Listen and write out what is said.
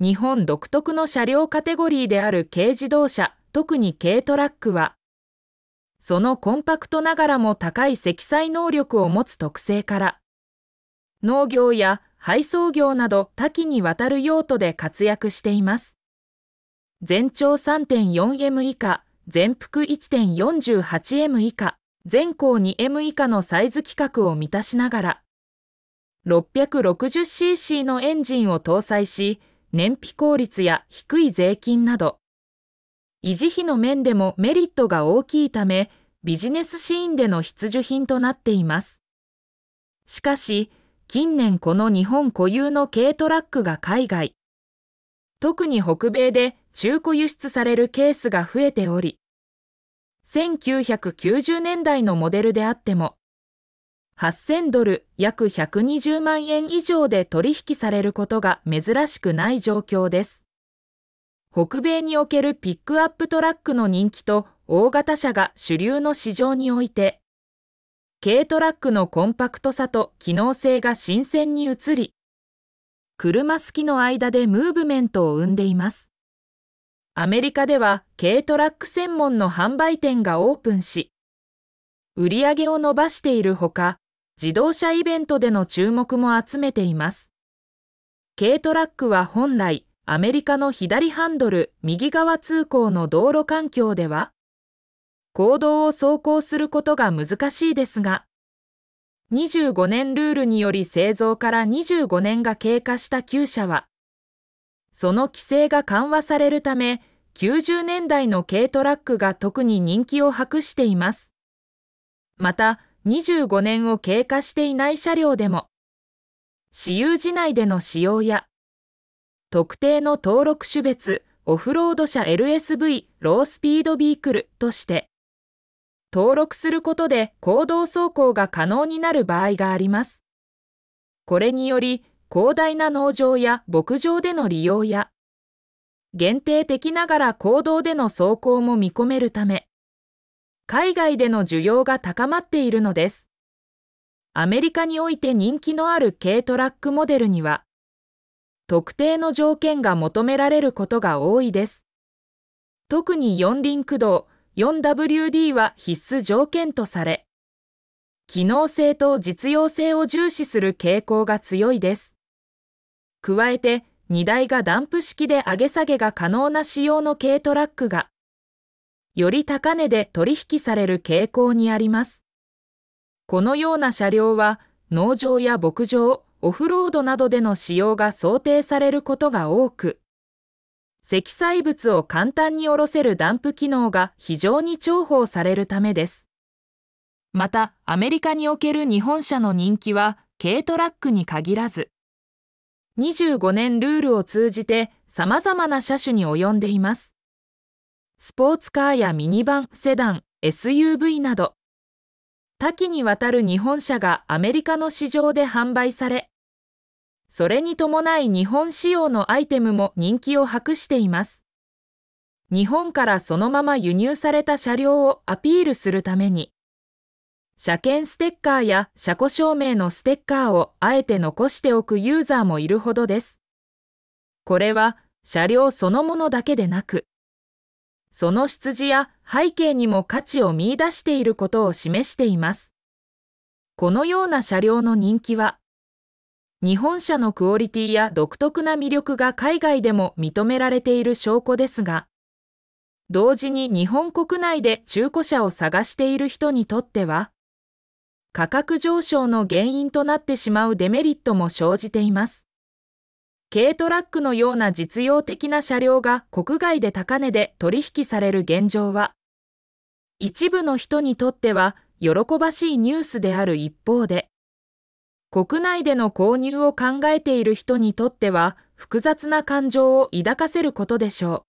日本独特の車両カテゴリーである軽自動車、特に軽トラックは、そのコンパクトながらも高い積載能力を持つ特性から、農業や配送業など多岐にわたる用途で活躍しています。全長 3.4M 以下、全幅 1.48M 以下、全高 2M 以下のサイズ規格を満たしながら、660cc のエンジンを搭載し、燃費効率や低い税金など、維持費の面でもメリットが大きいため、ビジネスシーンでの必需品となっています。しかし、近年この日本固有の軽トラックが海外、特に北米で中古輸出されるケースが増えており、1990年代のモデルであっても、$8,000、約120万円以上で取引されることが珍しくない状況です。北米におけるピックアップトラックの人気と大型車が主流の市場において、軽トラックのコンパクトさと機能性が新鮮に移り、車好きの間でムーブメントを生んでいます。アメリカでは軽トラック専門の販売店がオープンし、売り上げを伸ばしているほか、自動車イベントでの注目も集めています。軽トラックは本来、アメリカの左ハンドル、右側通行の道路環境では、公道を走行することが難しいですが、25年ルールにより製造から25年が経過した旧車は、その規制が緩和されるため、90年代の軽トラックが特に人気を博しています。また、25年を経過していない車両でも、私有地内での使用や、特定の登録種別、オフロード車 LSV、ロースピードビークルとして、登録することで公道走行が可能になる場合があります。これにより、広大な農場や牧場での利用や、限定的ながら公道での走行も見込めるため、海外での需要が高まっているのです。アメリカにおいて人気のある軽トラックモデルには、特定の条件が求められることが多いです。特に四輪駆動 4WD は必須条件とされ、機能性と実用性を重視する傾向が強いです。加えて、荷台がダンプ式で上げ下げが可能な仕様の軽トラックが、より高値で取引される傾向にあります。このような車両は、農場や牧場、オフロードなどでの使用が想定されることが多く、積載物を簡単に下ろせるダンプ機能が非常に重宝されるためです。また、アメリカにおける日本車の人気は軽トラックに限らず、25年ルールを通じて様々な車種に及んでいます。スポーツカーやミニバン、セダン、SUV など、多岐にわたる日本車がアメリカの市場で販売され、それに伴い日本仕様のアイテムも人気を博しています。日本からそのまま輸入された車両をアピールするために、車検ステッカーや車庫証明のステッカーをあえて残しておくユーザーもいるほどです。これは車両そのものだけでなく、その出自や背景にも価値を見出していることを示しています。このような車両の人気は、日本車のクオリティや独特な魅力が海外でも認められている証拠ですが、同時に日本国内で中古車を探している人にとっては、価格上昇の原因となってしまうデメリットも生じています。軽トラックのような実用的な車両が国外で高値で取引される現状は、一部の人にとっては喜ばしいニュースである一方で、国内での購入を考えている人にとっては複雑な感情を抱かせることでしょう。